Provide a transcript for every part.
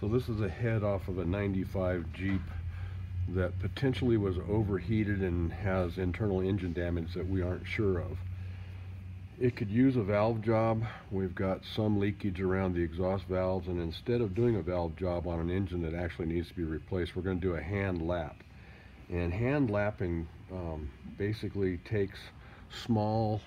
So this is a head off of a 95 Jeep that potentially was overheated and has internal engine damage that we aren't sure of. It could use a valve job. We've got some leakage around the exhaust valves, and instead of doing a valve job on an engine that actually needs to be replaced, we're going to do a hand lap. And hand lapping basically takes small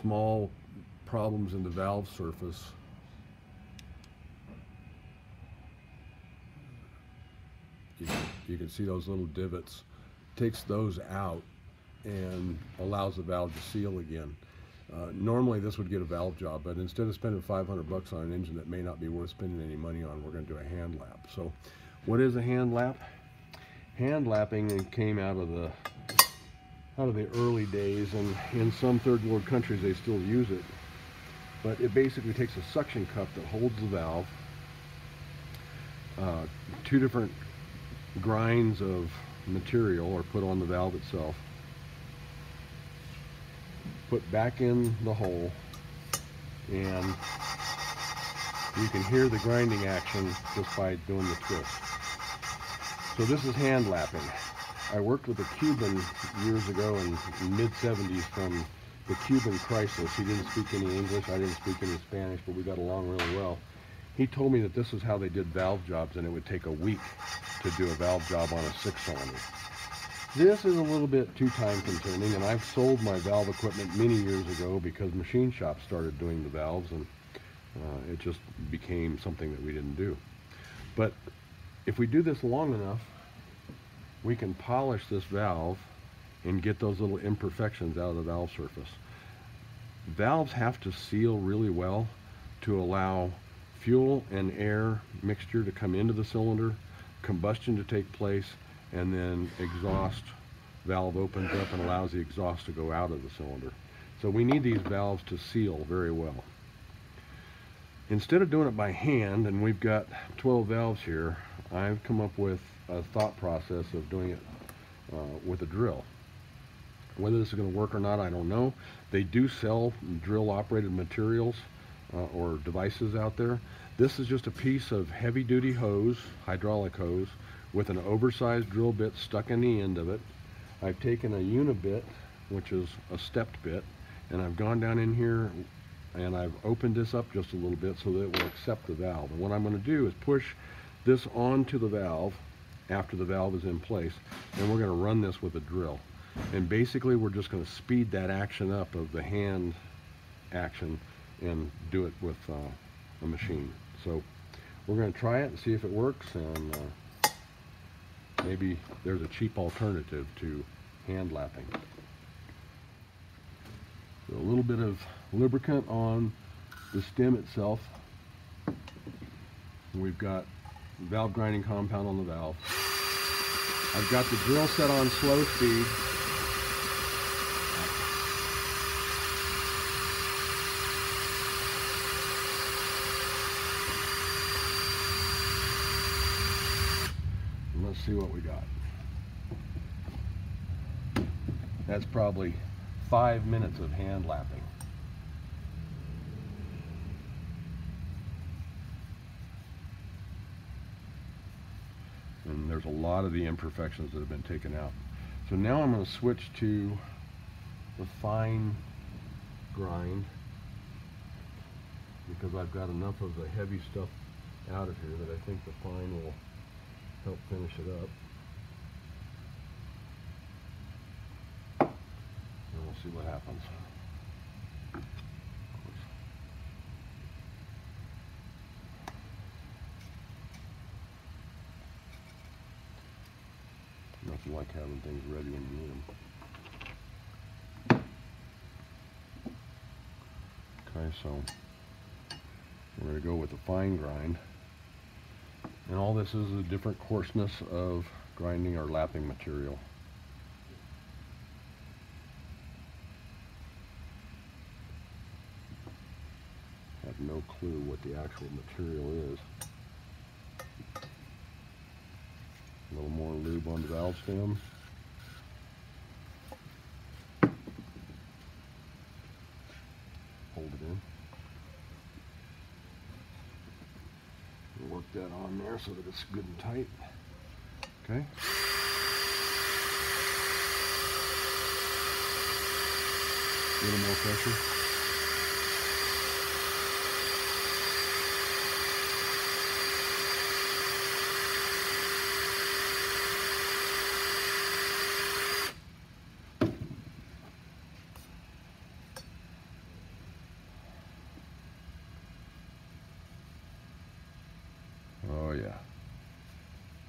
small problems in the valve surface you can see those little divots, takes those out and allows the valve to seal again. Normally this would get a valve job, but instead of spending $500 on an engine that may not be worth spending any money on, we're going to do a hand lap. So what is a hand lap? Hand lapping came out of the early days, and in some third world countries they still use it, but it basically takes a suction cup that holds the valve, two different grinds of material are put on the valve itself, put back in the hole, and you can hear the grinding action just by doing the twist. So this is hand lapping. I worked with a Cuban years ago in the mid-70s from the Cuban crisis. He didn't speak any English, I didn't speak any Spanish, but we got along really well. He told me that this is how they did valve jobs, and it would take a week to do a valve job on a 6-cylinder. This is a little bit too time-consuming, and I've sold my valve equipment many years ago because machine shops started doing the valves, and it just became something that we didn't do. But if we do this long enough, we can polish this valve and get those little imperfections out of the valve surface. Valves have to seal really well to allow fuel and air mixture to come into the cylinder, combustion to take place, and then exhaust valve opens up and allows the exhaust to go out of the cylinder. So we need these valves to seal very well. Instead of doing it by hand, and we've got 12 valves here, I've come up with a thought process of doing it with a drill. Whether this is going to work or not, I don't know. They do sell drill operated materials or devices out there. This is just a piece of heavy duty hose, hydraulic hose, with an oversized drill bit stuck in the end of it. I've taken a unibit, which is a stepped bit, and I've gone down in here and I've opened this up just a little bit so that it will accept the valve. And what I'm going to do is push this onto the valve after the valve is in place, and we're going to run this with a drill. And basically we're just going to speed that action up of the hand action and do it with a machine. So we're going to try it and see if it works, and maybe there's a cheap alternative to hand lapping. So a little bit of lubricant on the stem itself. We've got valve grinding compound on the valve. I've got the drill set on slow speed. And let's see what we got. That's probably 5 minutes of hand lapping. And there's a lot of the imperfections that have been taken out. So now I'm going to switch to the fine grind, because I've got enough of the heavy stuff out of here that I think the fine will help finish it up. And we'll see what happens. Nothing like having things ready when you need them. Okay, so we're going to go with the fine grind. And all this is a different coarseness of grinding or lapping material. I have no clue what the actual material is. A little more lube on the valve stem. that on there so that it's good and tight. Okay. A little more pressure.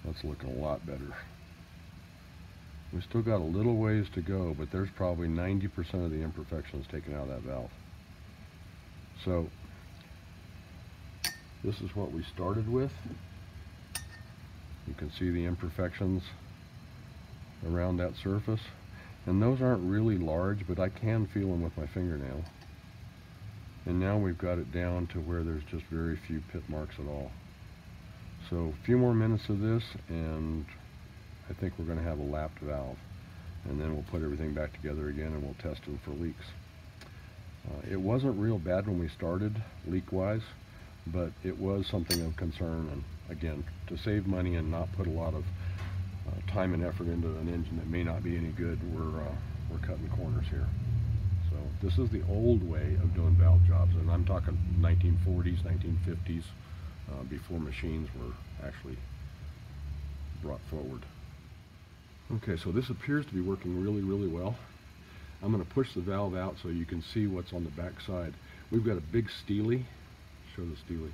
That's looking a lot better. We still got a little ways to go, but there's probably 90% of the imperfections taken out of that valve. So this is what we started with. You can see the imperfections around that surface, and those aren't really large, but I can feel them with my fingernail. And now we've got it down to where there's just very few pit marks at all. So a few more minutes of this, and I think we're going to have a lapped valve, and then we'll put everything back together again and we'll test them for leaks. It wasn't real bad when we started leak-wise, but it was something of concern, and again, to save money and not put a lot of time and effort into an engine that may not be any good, we're cutting corners here. So this is the old way of doing valve jobs, and I'm talking 1940s, 1950s. Before machines were actually brought forward. Okay, so this appears to be working really, really well. I'm going to push the valve out so you can see what's on the back side. We've got a big steely. Show the steely.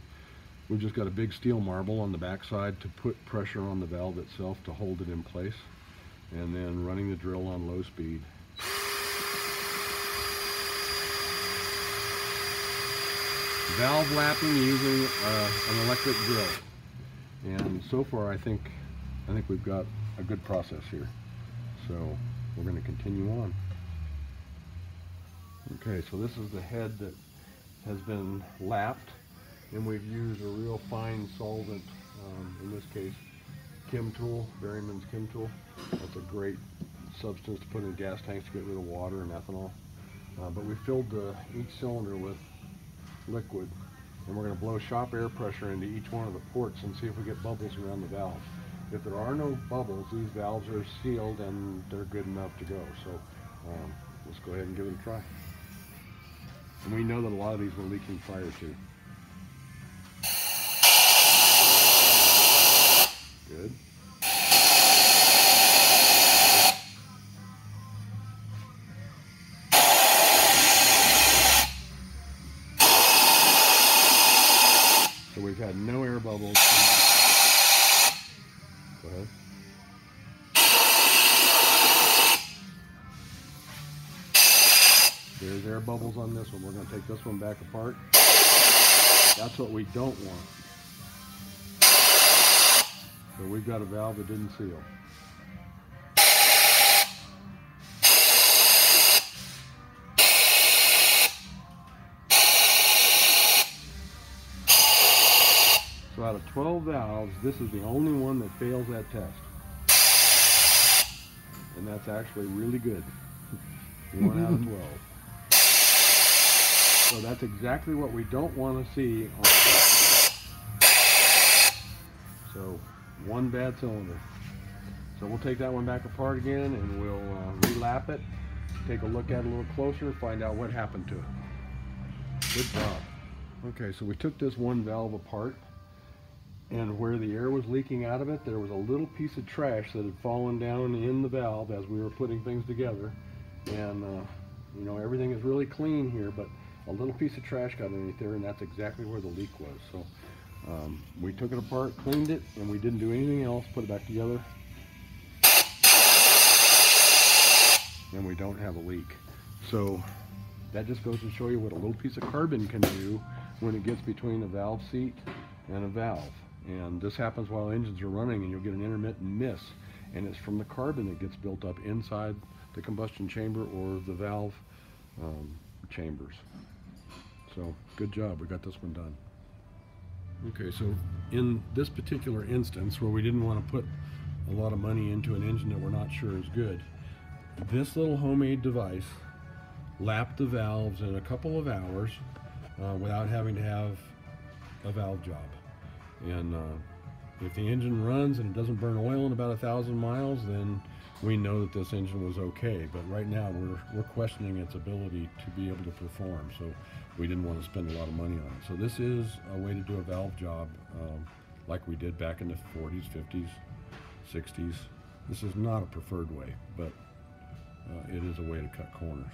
We've just got a big steel marble on the back side to put pressure on the valve itself to hold it in place. And then running the drill on low speed. Valve lapping using an electric drill, and so far I think we've got a good process here, so we're going to continue on. Okay, so this is the head that has been lapped, and we've used a real fine solvent, in this case chem tool, Berryman's chem tool. That's a great substance to put in gas tanks to get rid of water and ethanol, but we filled each cylinder with liquid, and we're going to blow shop air pressure into each one of the ports and see if we get bubbles around the valve. If there are no bubbles, these valves are sealed and they're good enough to go. So let's go ahead and give it a try. And we know that a lot of these were leaking prior to. Good. Had no air bubbles. Go ahead. There's air bubbles on this one. We're going to take this one back apart. That's what we don't want. So we've got a valve that didn't seal. So out of 12 valves, this is the only one that fails that test. And that's actually really good. 1 out of 12. So that's exactly what we don't want to see on the test. So one bad cylinder. So we'll take that one back apart again, and we'll relap it, take a look at it a little closer, find out what happened to it. Good job. Okay, so we took this one valve apart, and where the air was leaking out of it, there was a little piece of trash that had fallen down in the valve as we were putting things together. And you know, everything is really clean here, but a little piece of trash got underneath there, and that's exactly where the leak was. So we took it apart, cleaned it, and we didn't do anything else, put it back together, and we don't have a leak. So that just goes to show you what a little piece of carbon can do when it gets between a valve seat and a valve. And this happens while engines are running, and you'll get an intermittent miss, and it's from the carbon that gets built up inside the combustion chamber or the valve chambers. So good job, we got this one done. Okay, so in this particular instance where we didn't want to put a lot of money into an engine that we're not sure is good, this little homemade device lapped the valves in a couple of hours without having to have a valve job. And if the engine runs and it doesn't burn oil in about 1,000 miles, then we know that this engine was okay. But right now we're questioning its ability to be able to perform, so we didn't want to spend a lot of money on it. So this is a way to do a valve job like we did back in the 40s, 50s, 60s. This is not a preferred way, but it is a way to cut corners.